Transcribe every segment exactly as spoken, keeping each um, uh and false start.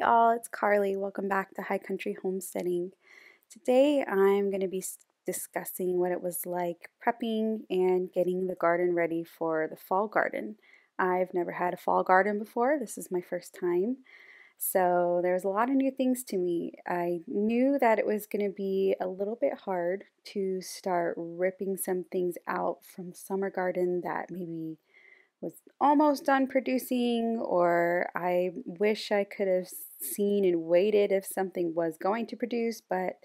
Hey all, it's Carly. Welcome back to High Country Homesteading. Today I'm going to be discussing what it was like prepping and getting the garden ready for the fall garden. I've never had a fall garden before. This is my first time. So there's a lot of new things to me. I knew that it was going to be a little bit hard to start ripping some things out from summer garden that maybe was almost done producing, or I wish I could have seen and waited if something was going to produce, but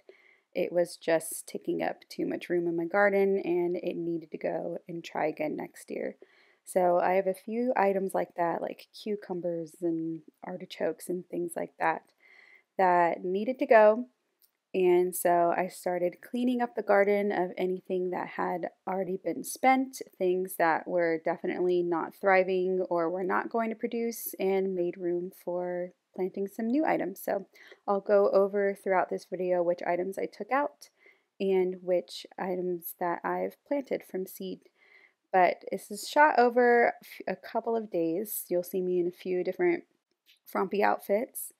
it was just taking up too much room in my garden and it needed to go and try again next year. So I have a few items like that, like cucumbers and artichokes and things like that, that needed to go. And so I started cleaning up the garden of anything that had already been spent, things that were definitely not thriving or were not going to produce, and made room for planting some new items. So I'll go over throughout this video which items I took out and which items that I've planted from seed. But this is shot over a couple of days. You'll see me in a few different frumpy outfits.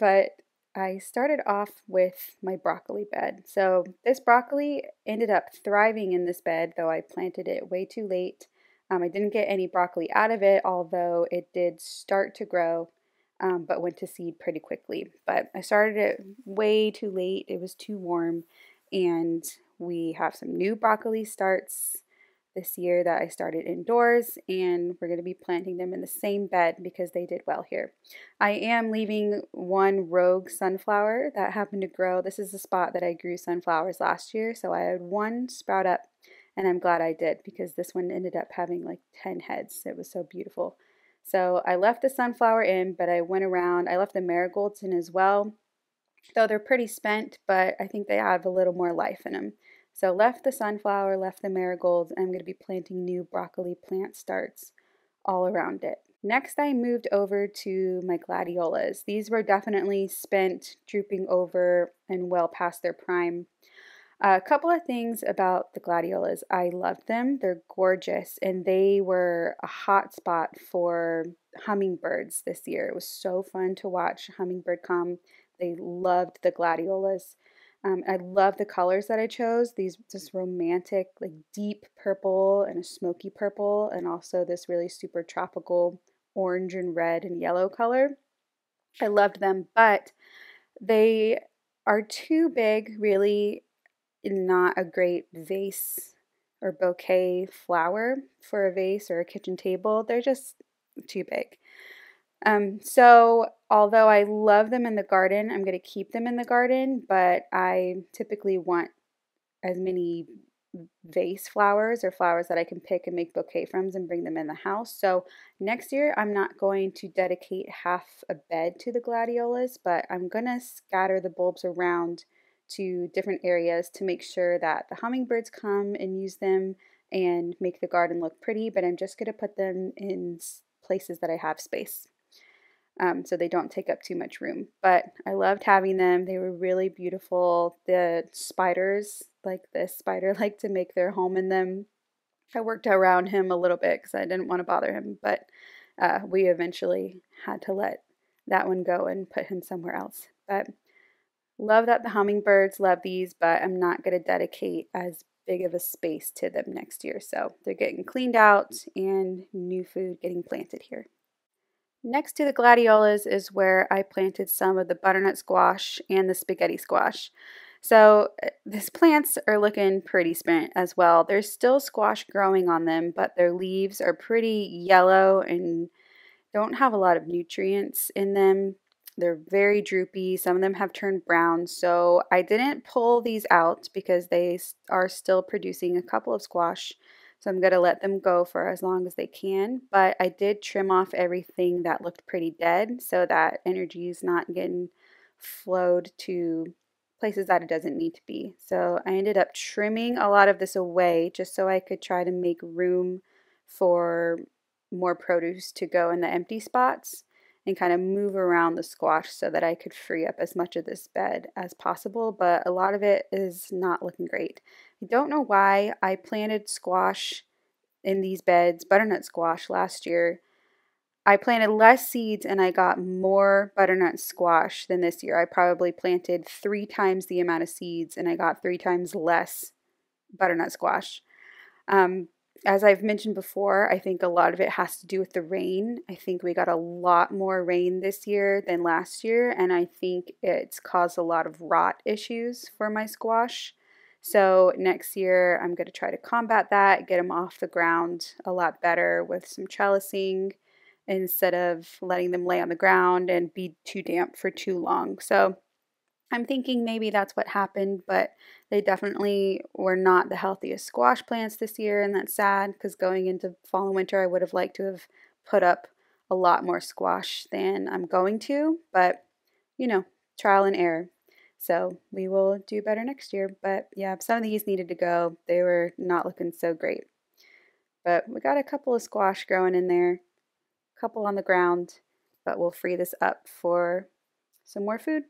But I started off with my broccoli bed. So this broccoli ended up thriving in this bed, though I planted it way too late. Um, I didn't get any broccoli out of it, although it did start to grow, um, but went to seed pretty quickly. But I started it way too late. It was too warm, and we have some new broccoli starts this year that I started indoors, and we're going to be planting them in the same bed because they did well here. I am leaving one rogue sunflower that happened to grow. This is the spot that I grew sunflowers last year, so I had one sprout up, and I'm glad I did because this one ended up having like ten heads. It was so beautiful. So I left the sunflower in, but I went around. I left the marigolds in as well, though they're pretty spent, but I think they have a little more life in them. So left the sunflower, left the marigolds, and I'm going to be planting new broccoli plant starts all around it. Next, I moved over to my gladiolas. These were definitely spent, drooping over, and well past their prime. A couple of things about the gladiolas. I loved them. They're gorgeous, and they were a hot spot for hummingbirds this year. It was so fun to watch hummingbird come. They loved the gladiolas. Um, I love the colors that I chose. These just romantic, like deep purple and a smoky purple, and also this really super tropical orange and red and yellow color. I loved them, but they are too big, really not a great vase or bouquet flower for a vase or a kitchen table. They're just too big. Um, so although I love them in the garden, I'm going to keep them in the garden, but I typically want as many vase flowers or flowers that I can pick and make bouquet from and bring them in the house. So next year I'm not going to dedicate half a bed to the gladiolas, but I'm going to scatter the bulbs around to different areas to make sure that the hummingbirds come and use them and make the garden look pretty, but I'm just going to put them in places that I have space. Um, so they don't take up too much room, but I loved having them. They were really beautiful. The spiders, like this spider, like to make their home in them. I worked around him a little bit because I didn't want to bother him, but uh, we eventually had to let that one go and put him somewhere else. But love that the hummingbirds love these, but I'm not going to dedicate as big of a space to them next year. So they're getting cleaned out and new food getting planted here. Next to the gladiolas is where I planted some of the butternut squash and the spaghetti squash. So these plants are looking pretty spent as well. There's still squash growing on them, but their leaves are pretty yellow and don't have a lot of nutrients in them. They're very droopy. Some of them have turned brown. So I didn't pull these out because they are still producing a couple of squash. So I'm going to let them go for as long as they can, but I did trim off everything that looked pretty dead so that energy is not getting flowed to places that it doesn't need to be. So I ended up trimming a lot of this away just so I could try to make room for more produce to go in the empty spots and kind of move around the squash so that I could free up as much of this bed as possible, but a lot of it is not looking great. I don't know why I planted squash in these beds, butternut squash, last year. I planted less seeds and I got more butternut squash than this year. I probably planted three times the amount of seeds and I got three times less butternut squash. Um, as I've mentioned before, I think a lot of it has to do with the rain. I think we got a lot more rain this year than last year, and I think it's caused a lot of rot issues for my squash. So next year I'm going to try to combat that, get them off the ground a lot better with some trellising, instead of letting them lay on the ground and be too damp for too long. So I'm thinking maybe that's what happened, but they definitely were not the healthiest squash plants this year, and that's sad because going into fall and winter I would have liked to have put up a lot more squash than I'm going to, but you know, trial and error. So we will do better next year, but yeah, some of these needed to go. They were not looking so great, but we got a couple of squash growing in there, couple on the ground, but we'll free this up for some more food.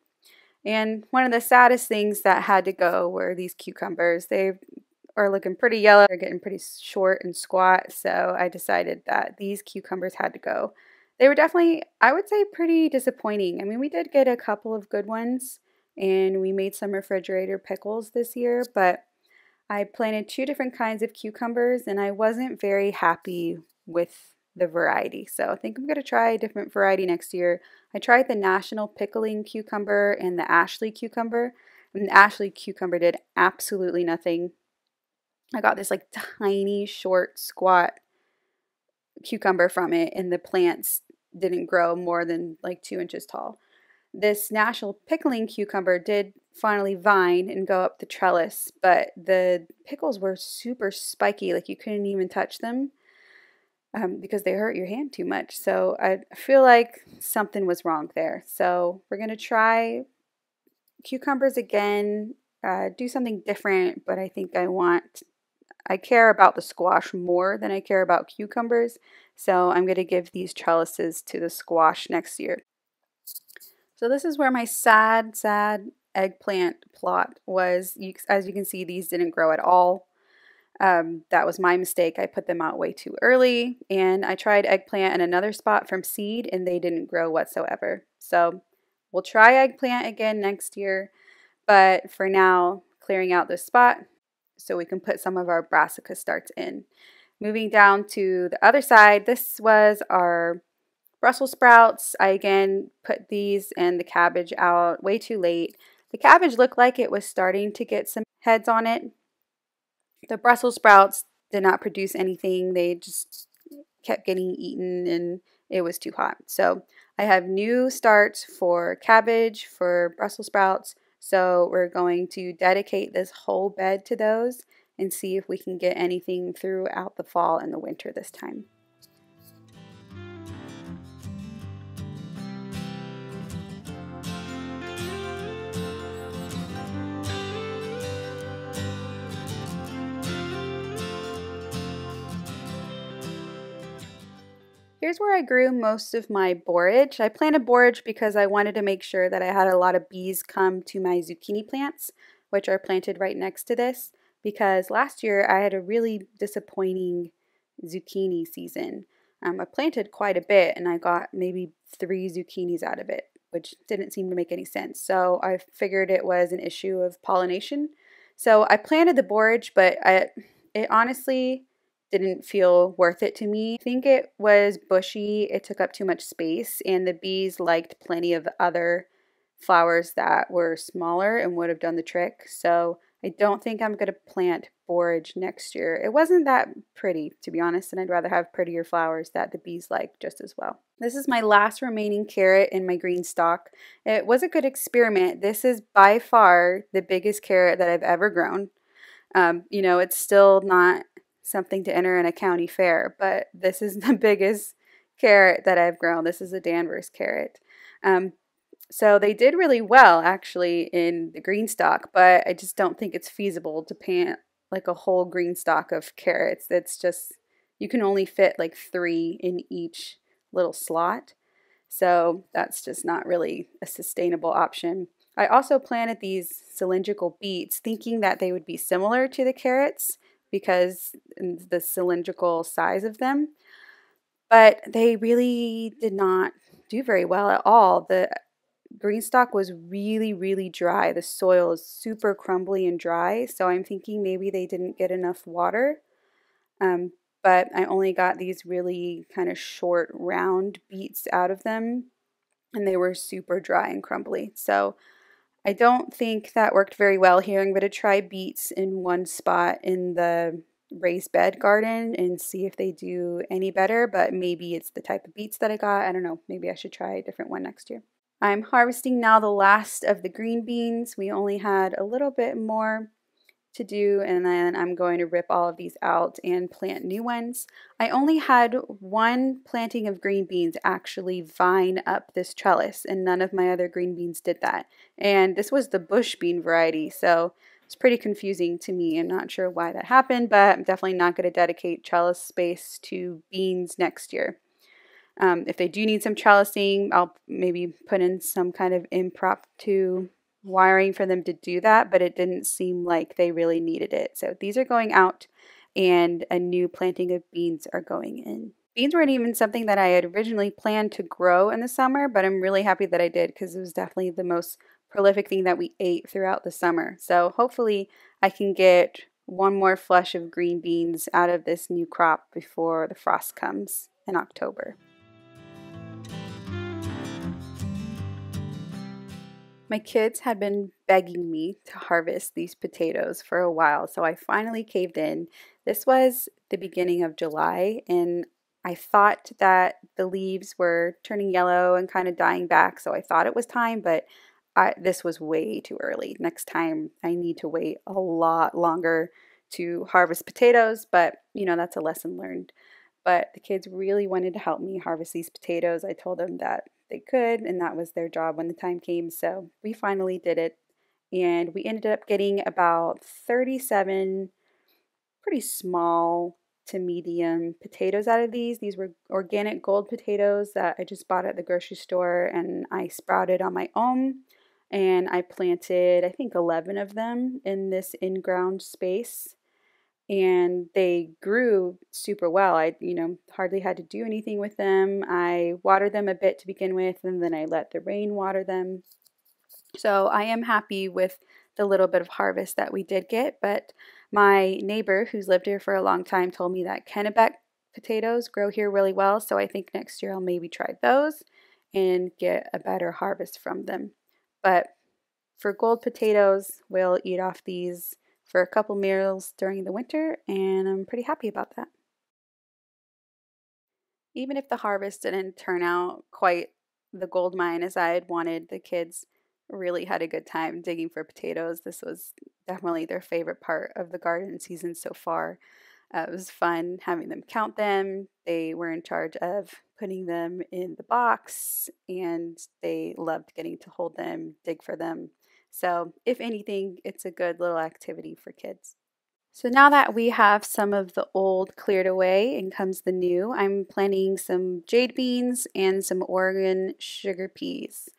And one of the saddest things that had to go were these cucumbers. They are looking pretty yellow. They're getting pretty short and squat, so I decided that these cucumbers had to go. They were definitely, I would say, pretty disappointing. I mean, we did get a couple of good ones, and we made some refrigerator pickles this year, but I planted two different kinds of cucumbers, and I wasn't very happy with the variety. So I think I'm going to try a different variety next year. I tried the National Pickling Cucumber and the Ashley Cucumber, and the Ashley Cucumber did absolutely nothing. I got this like tiny short squat cucumber from it, and the plants didn't grow more than like two inches tall. This National Pickling Cucumber did finally vine and go up the trellis, but the pickles were super spiky, like you couldn't even touch them. Um, because they hurt your hand too much. So I feel like something was wrong there. So we're going to try cucumbers again, uh, do something different, but I think I want, I care about the squash more than I care about cucumbers. So I'm going to give these trellises to the squash next year. So this is where my sad, sad eggplant plot was. You, as you can see, these didn't grow at all. Um, that was my mistake. I put them out way too early, and I tried eggplant in another spot from seed and they didn't grow whatsoever. So we'll try eggplant again next year, but for now, clearing out this spot so we can put some of our brassica starts in. Moving down to the other side, this was our Brussels sprouts. I again put these and the cabbage out way too late. The cabbage looked like it was starting to get some heads on it. The Brussels sprouts did not produce anything. They just kept getting eaten and it was too hot. So I have new starts for cabbage, for Brussels sprouts. So we're going to dedicate this whole bed to those and see if we can get anything throughout the fall and the winter this time. Here's where I grew most of my borage. I planted borage because I wanted to make sure that I had a lot of bees come to my zucchini plants, which are planted right next to this, because last year I had a really disappointing zucchini season. Um, I planted quite a bit and I got maybe three zucchinis out of it, which didn't seem to make any sense. So I figured it was an issue of pollination. So I planted the borage, but I, it honestly didn't feel worth it to me. I think it was bushy, it took up too much space, and the bees liked plenty of other flowers that were smaller and would have done the trick. So I don't think I'm gonna plant borage next year. It wasn't that pretty, to be honest, and I'd rather have prettier flowers that the bees like just as well. This is my last remaining carrot in my green stock. It was a good experiment. This is by far the biggest carrot that I've ever grown. Um, you know, it's still not something to enter in a county fair, but this is the biggest carrot that I've grown. This is a Danvers carrot. Um, so they did really well actually in the green stock, but I just don't think it's feasible to plant like a whole green stock of carrots. That's just, you can only fit like three in each little slot. So that's just not really a sustainable option. I also planted these cylindrical beets thinking that they would be similar to the carrots because the cylindrical size of them, but they really did not do very well at all. The green stock was really, really dry. The soil is super crumbly and dry, so I'm thinking maybe they didn't get enough water. Um, but I only got these really kind of short, round beets out of them, and they were super dry and crumbly. So I don't think that worked very well here. I'm going to try beets in one spot in the raised bed garden and see if they do any better, but maybe it's the type of beets that I got. I don't know. Maybe I should try a different one next year. I'm harvesting now the last of the green beans. We only had a little bit more to do, and then I'm going to rip all of these out and plant new ones. I only had one planting of green beans actually vine up this trellis, and none of my other green beans did that. And this was the bush bean variety, so it's pretty confusing to me. I'm not sure why that happened, but I'm definitely not going to dedicate trellis space to beans next year. Um, if they do need some trellising, I'll maybe put in some kind of impromptu wiring for them to do that, but it didn't seem like they really needed it. So these are going out and a new planting of beans are going in. Beans weren't even something that I had originally planned to grow in the summer, but I'm really happy that I did because it was definitely the most prolific thing that we ate throughout the summer. So hopefully I can get one more flush of green beans out of this new crop before the frost comes in October. My kids had been begging me to harvest these potatoes for a while, so I finally caved in. This was the beginning of July, and I thought that the leaves were turning yellow and kind of dying back, so I thought it was time, but I, this was way too early. Next time, I need to wait a lot longer to harvest potatoes, but, you know, that's a lesson learned. But the kids really wanted to help me harvest these potatoes. I told them that they could, and that was their job when the time came, so we finally did it, and we ended up getting about thirty-seven pretty small to medium potatoes out of these. These were organic gold potatoes that I just bought at the grocery store, and I sprouted on my own, and I planted, I think, eleven of them in this in-ground space, and they grew super well. I, you know, hardly had to do anything with them. I watered them a bit to begin with, and then I let the rain water them. So I am happy with the little bit of harvest that we did get, but my neighbor who's lived here for a long time told me that Kennebec potatoes grow here really well, so I think next year I'll maybe try those and get a better harvest from them. But for gold potatoes, we'll eat off these for a couple meals during the winter, and I'm pretty happy about that. Even if the harvest didn't turn out quite the gold mine as I had wanted, the kids really had a good time digging for potatoes. This was definitely their favorite part of the garden season so far. Uh, it was fun having them count them. They were in charge of putting them in the box, and they loved getting to hold them, dig for them. So if anything, it's a good little activity for kids. So now that we have some of the old cleared away and comes the new, I'm planting some jade beans and some Oregon sugar peas.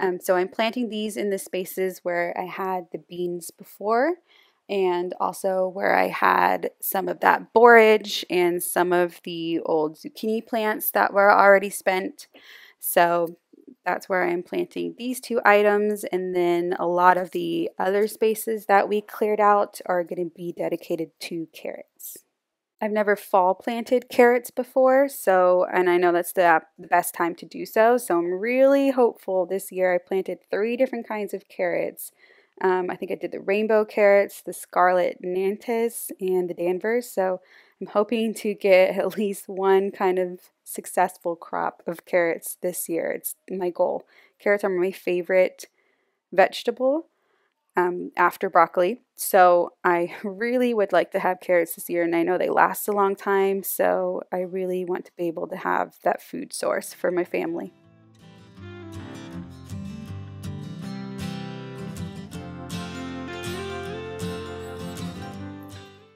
Um, so I'm planting these in the spaces where I had the beans before, and also where I had some of that borage and some of the old zucchini plants that were already spent. So that's where I'm planting these two items, and then a lot of the other spaces that we cleared out are going to be dedicated to carrots. I've never fall planted carrots before, so, and I know that's the, the best time to do so, so I'm really hopeful this year. I planted three different kinds of carrots. Um, I think I did the rainbow carrots, the scarlet nantes, and the Danvers, so I'm hoping to get at least one kind of successful crop of carrots this year. It's my goal. Carrots are my favorite vegetable um, after broccoli, so I really would like to have carrots this year, and I know they last a long time, so I really want to be able to have that food source for my family.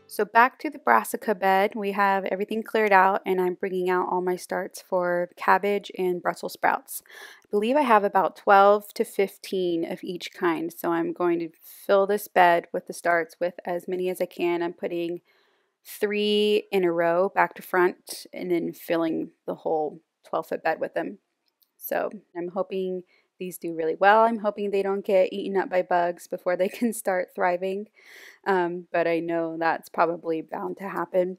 So back to the brassica bed, we have everything cleared out, and I'm bringing out all my starts for cabbage and Brussels sprouts. I believe I have about twelve to fifteen of each kind, so I'm going to fill this bed with the starts with as many as I can. I'm putting three in a row back to front, and then filling the whole twelve foot bed with them. So I'm hoping these do really well. I'm hoping they don't get eaten up by bugs before they can start thriving. Um, but I know that's probably bound to happen.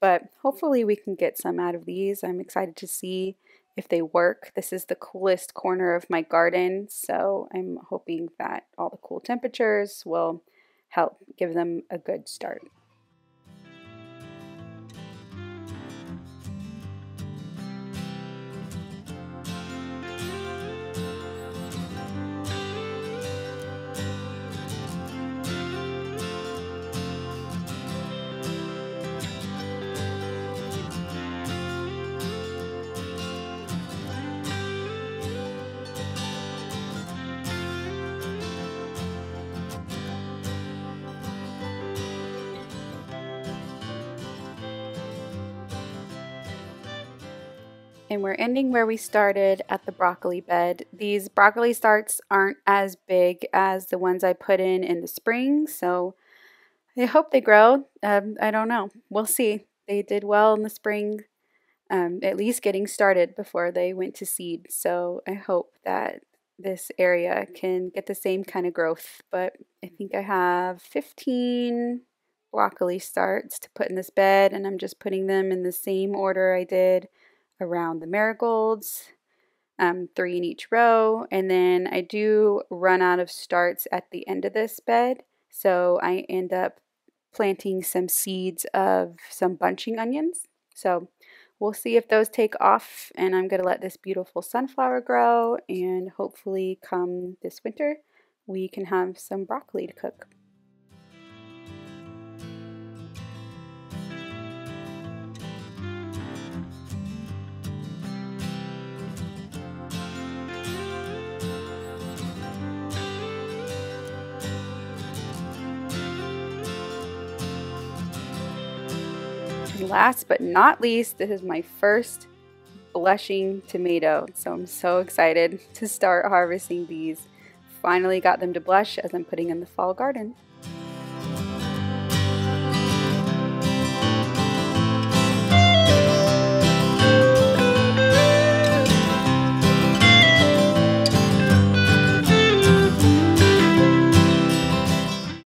But hopefully we can get some out of these. I'm excited to see if they work. This is the coolest corner of my garden, so I'm hoping that all the cool temperatures will help give them a good start. And we're ending where we started at the broccoli bed. These broccoli starts aren't as big as the ones I put in in the spring, so I hope they grow. Um, I don't know. We'll see. They did well in the spring, um, at least getting started before they went to seed. So I hope that this area can get the same kind of growth. But I think I have fifteen broccoli starts to put in this bed, and I'm just putting them in the same order I did around the marigolds, um, three in each row. And then I do run out of starts at the end of this bed, so I end up planting some seeds of some bunching onions. So we'll see if those take off, and I'm gonna let this beautiful sunflower grow, and hopefully come this winter we can have some broccoli to cook. Last but not least, this is my first blushing tomato, so I'm so excited to start harvesting these. Finally got them to blush as I'm putting in the fall garden.